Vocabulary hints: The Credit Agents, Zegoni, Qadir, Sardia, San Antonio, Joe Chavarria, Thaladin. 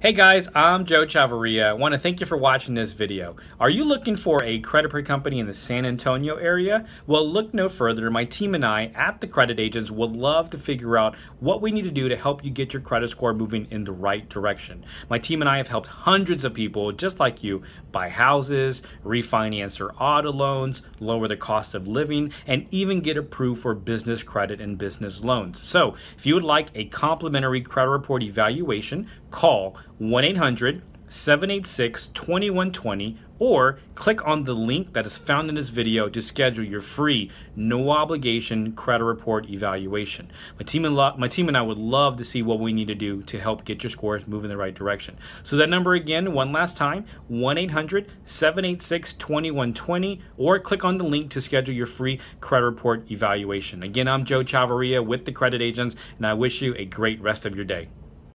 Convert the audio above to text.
Hey guys, I'm Joe Chavarria. I want to thank you for watching this video. Are you looking for a credit repair company in the San Antonio area? Well, look no further. My team and I at The Credit Agents would love to figure out what we need to do to help you get your credit score moving in the right direction. My team and I have helped hundreds of people just like you buy houses, refinance their auto loans, lower the cost of living, and even get approved for business credit and business loans. So if you would like a complimentary credit report evaluation, call 1-800-786-2120 or click on the link that is found in this video to schedule your free, no obligation credit report evaluation. My team and I would love to see what we need to do to help get your scores move in the right direction. So that number again, one last time, 1-800-786-2120 or click on the link to schedule your free credit report evaluation. Again, I'm Joe Chavarria with The Credit Agents, and I wish you a great rest of your day.